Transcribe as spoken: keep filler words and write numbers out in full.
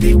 body.